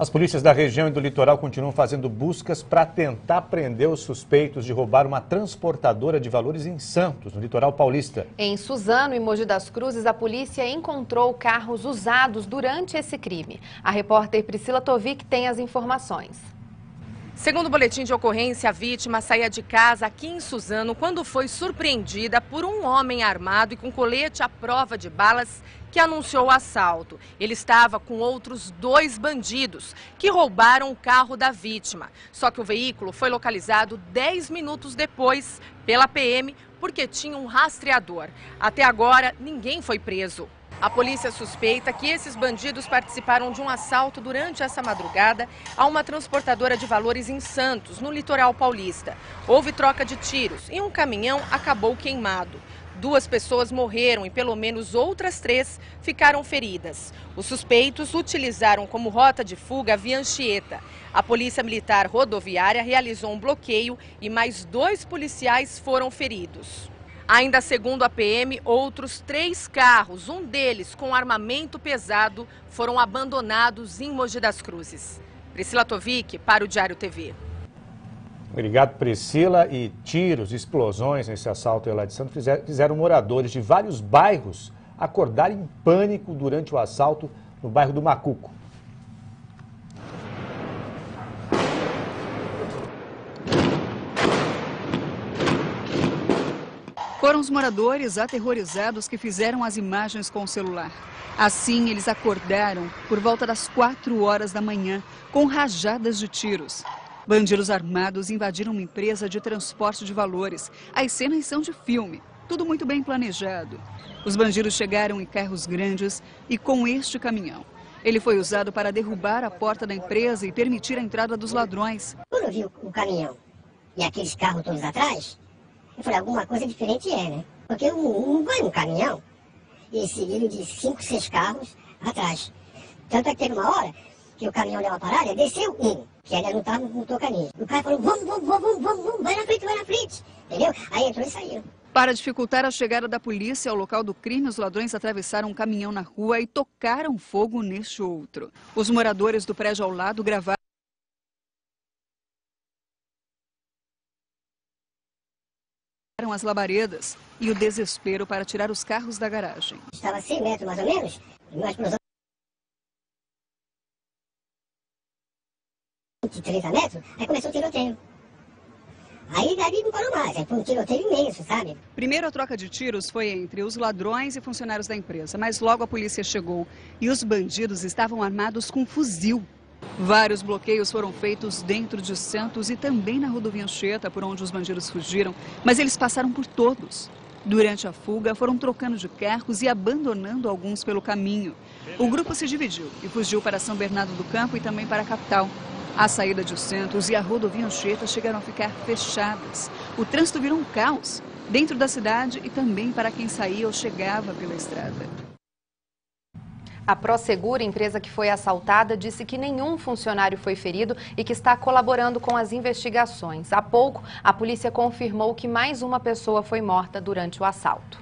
As polícias da região e do litoral continuam fazendo buscas para tentar prender os suspeitos de roubar uma transportadora de valores em Santos, no litoral paulista. Em Suzano e Mogi das Cruzes, a polícia encontrou carros usados durante esse crime. A repórter Priscila Tovic tem as informações. Segundo o boletim de ocorrência, a vítima saía de casa aqui em Suzano quando foi surpreendida por um homem armado e com colete à prova de balas que anunciou o assalto. Ele estava com outros 2 bandidos que roubaram o carro da vítima. Só que o veículo foi localizado 10 minutos depois pela PM porque tinha um rastreador. Até agora, ninguém foi preso. A polícia suspeita que esses bandidos participaram de um assalto durante essa madrugada a uma transportadora de valores em Santos, no litoral paulista. Houve troca de tiros e um caminhão acabou queimado. 2 pessoas morreram e pelo menos outras 3 ficaram feridas. Os suspeitos utilizaram como rota de fuga a Via Anchieta. A Polícia Militar Rodoviária realizou um bloqueio e mais 2 policiais foram feridos. Ainda segundo a PM, outros 3 carros, um deles com armamento pesado, foram abandonados em Mogi das Cruzes. Priscila Tovic, para o Diário TV. Obrigado, Priscila. E tiros, explosões nesse assalto lá de Santos fizeram moradores de vários bairros acordarem em pânico durante o assalto no bairro do Macuco. Foram os moradores aterrorizados que fizeram as imagens com o celular. Assim, eles acordaram por volta das 4 horas da manhã, com rajadas de tiros. Bandidos armados invadiram uma empresa de transporte de valores. As cenas são de filme, tudo muito bem planejado. Os bandidos chegaram em carros grandes e com este caminhão. Ele foi usado para derrubar a porta da empresa e permitir a entrada dos ladrões. Quando eu vi o caminhão e aqueles carros todos atrás, eu falei, alguma coisa diferente é, né? Porque não vai um caminhão e seguiram de 5, 6 carros atrás. Tanto é que teve uma hora que o caminhão deu uma parada, desceu um, que ainda não estava com o tocaninho. O cara falou, vamos, vai na frente, entendeu? Aí entrou e saiu. Para dificultar a chegada da polícia ao local do crime, os ladrões atravessaram um caminhão na rua e tocaram fogo neste outro. Os moradores do prédio ao lado gravaram. As labaredas e o desespero para tirar os carros da garagem. Estava a 100 metros mais ou menos, uma explosão de 30 metros, aí começou o tiroteio. Aí daí não parou mais, aí foi um tiroteio imenso, sabe? Primeiro a troca de tiros foi entre os ladrões e funcionários da empresa, mas logo a polícia chegou e os bandidos estavam armados com fuzil. Vários bloqueios foram feitos dentro de Santos e também na Rodovia Anchieta, por onde os bandidos fugiram, mas eles passaram por todos. Durante a fuga, foram trocando de carros e abandonando alguns pelo caminho. O grupo se dividiu e fugiu para São Bernardo do Campo e também para a capital. A saída de Santos e a Rodovia Anchieta chegaram a ficar fechadas. O trânsito virou um caos dentro da cidade e também para quem saía ou chegava pela estrada. A ProSegur, empresa que foi assaltada, disse que nenhum funcionário foi ferido e que está colaborando com as investigações. Há pouco, a polícia confirmou que mais uma pessoa foi morta durante o assalto.